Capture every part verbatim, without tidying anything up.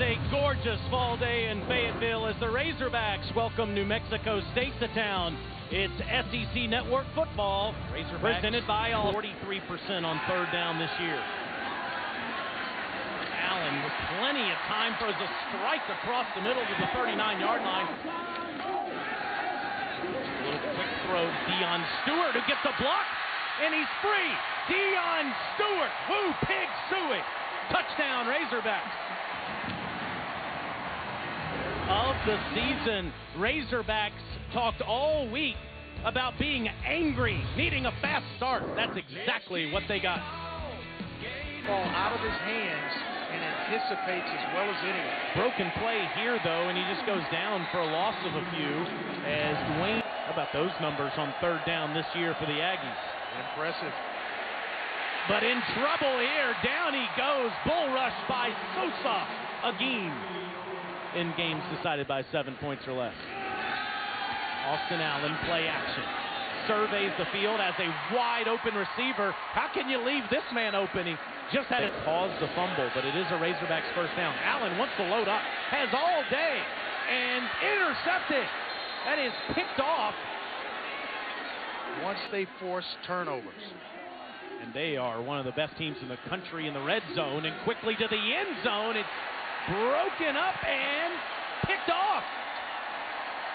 a gorgeous fall day in Fayetteville as the Razorbacks welcome New Mexico State to town. It's S E C Network football presented by Allstate. forty-three percent on third down this year. Allen with plenty of time throws a strike across the middle to the thirty-nine yard line. A little quick throw to Deon Stewart, who gets a block, and he's free. Deon Stewart, who pig suey. Touchdown, Razorbacks. Of the season, Razorbacks talked all week about being angry, needing a fast start. That's exactly what they got. Ball out of his hands and anticipates as well as anyone. Broken play here, though, and he just goes down for a loss of a few as Dwayne. How about those numbers on third down this year for the Aggies? Impressive. But in trouble here, down he goes. Bull rush by Sosa Agim. In games decided by seven points or less. Austin Allen, play action. Surveys the field as a wide open receiver. How can you leave this man open? He just had it caused the fumble, but it is a Razorbacks first down. Allen wants to load up, has all day, and intercepted. That is picked off. Once they force turnovers. And they are one of the best teams in the country in the red zone, and quickly to the end zone. It's broken up and picked off.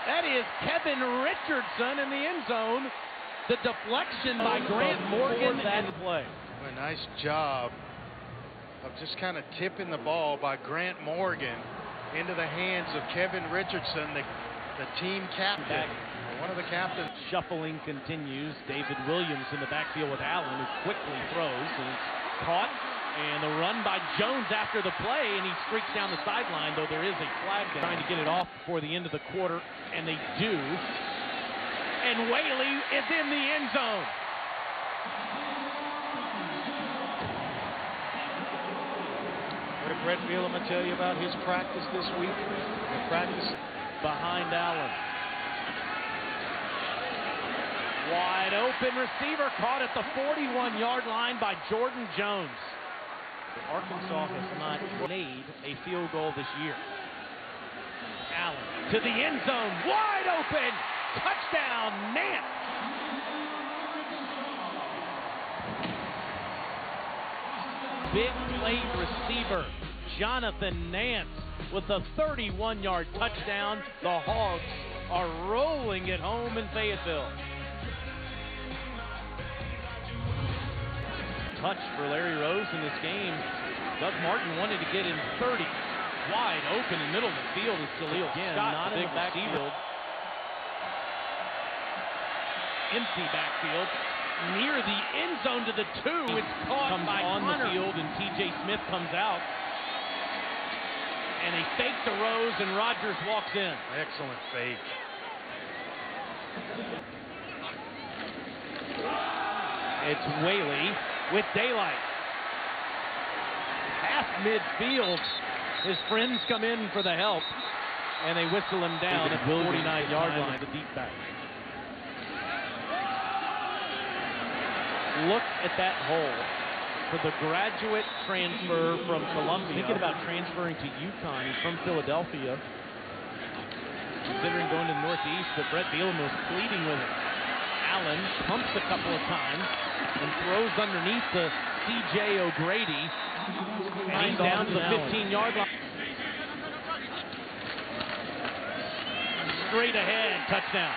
That is Kevin Richardson in the end zone. The deflection by Grant Morgan. That play. Well, nice job of just kind of tipping the ball by Grant Morgan into the hands of Kevin Richardson, the, the team captain. Back. One of the captains. Shuffling continues. David Williams in the backfield with Allen, who quickly throws, and it's caught. And the run by Jones after the play, and he streaks down the sideline, though there is a flag down. Trying to get it off before the end of the quarter, and they do. And Whaley is in the end zone. What did Brett Bielema tell you about his practice this week? The practice behind Allen. Wide open receiver caught at the forty-one yard line by Jordan Jones. Arkansas has not made a field goal this year. Allen to the end zone, wide open, touchdown, Nance. Big play receiver, Jonathan Nance, with a thirty-one yard touchdown. The Hogs are rolling it home in Fayetteville. Touch for Larry Rose in this game. Doug Martin wanted to get him thirty. Wide open in the middle of the field is Jaleel Scott, not in the backfield. Empty backfield. Near the end zone to the two. It's caught by on the field, and T J. Smith comes out. And they fake to Rose, and Rodgers walks in. Excellent fake. It's Whaley. With daylight. Past midfield. His friends come in for the help. And they whistle him down at the forty-nine yard line. The deep back. Look at that hole for the graduate transfer from Columbia. Thinking about transferring to UConn. He's from Philadelphia. Considering going to the Northeast, but Brett Bielema was pleading with him. Allen pumps a couple of times and throws underneath to C J. O'Grady. And he's down to the fifteen yard line. Straight ahead, touchdown.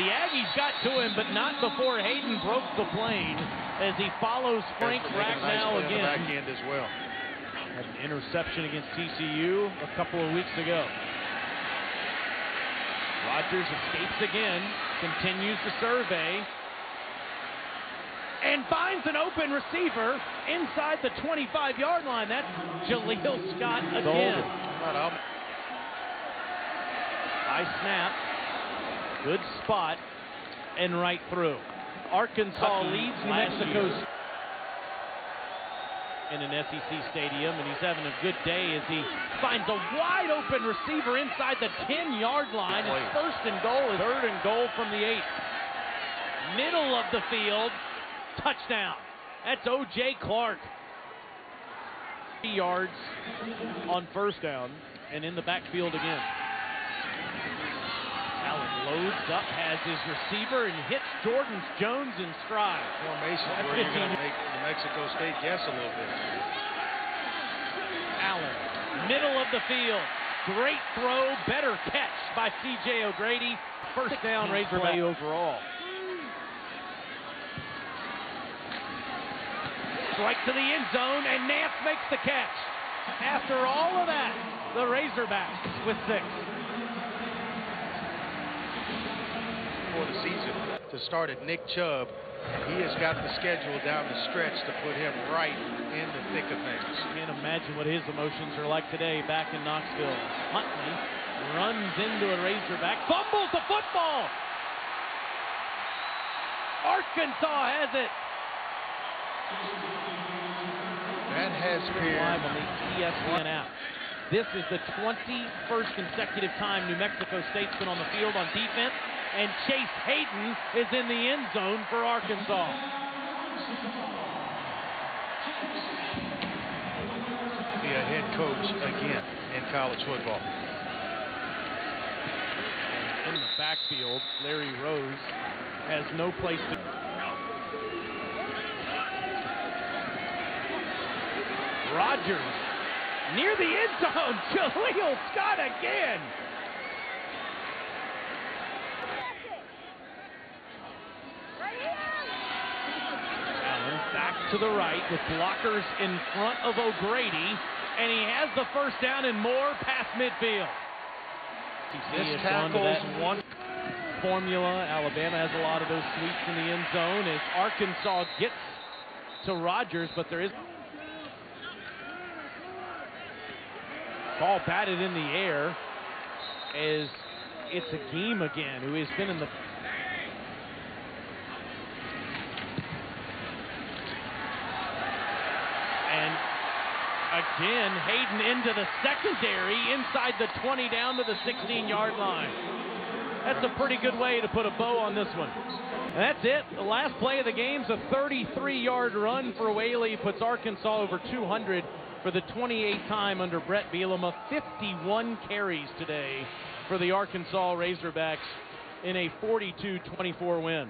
The Aggies got to him, but not before Hayden broke the plane as he follows Frank Ragnow again. Back end as well. Had an interception against T C U a couple of weeks ago. Rodgers escapes again, continues the survey, and finds an open receiver inside the twenty-five yard line. That's Jaleel Scott again. High snap, good spot, and right through. Arkansas leads New Mexico in an S E C stadium, and he's having a good day as he finds a wide open receiver inside the ten yard line. It's first and goal, third and goal from the eight. Middle of the field. Touchdown. That's O J Clark. yards on first down and in the backfield again. Allen loads up, has his receiver, and hits Jordan Jones in stride. Formation where you're going to make New Mexico State guess a little bit. Allen, middle of the field. Great throw, better catch by C J. O'Grady. First down, Razorbacks overall. Strike to the end zone, and Nance makes the catch. After all of that, the Razorbacks with six. For the season to start at Nick Chubb, he has got the schedule down the stretch to put him right in the thick of things. Can't imagine what his emotions are like today back in Knoxville. Mutley runs into a Razorback, fumbles the football. Arkansas has it. That has been live on the E S P N app. This is the twenty-first consecutive time New Mexico State's been on the field on defense, and Chase Hayden is in the end zone for Arkansas. Be a head coach again in college football. In the backfield, Larry Rose has no place to. Rodgers near the end zone. Jaleel Scott again. Allen back to the right with blockers in front of O'Grady, and he has the first down and more past midfield. This tackle's one formula. Alabama has a lot of those sweeps in the end zone as Arkansas gets to Rodgers, but there is. Ball batted in the air as it's Agim again, who has been in the. And again, Hayden into the secondary, inside the twenty, down to the sixteen-yard line. That's a pretty good way to put a bow on this one. And that's it. The last play of the game's a thirty-three-yard run for Whaley. Puts Arkansas over two hundred. For the twenty-eighth time under Brett Bielema, fifty-one carries today for the Arkansas Razorbacks in a forty-two twenty-four win.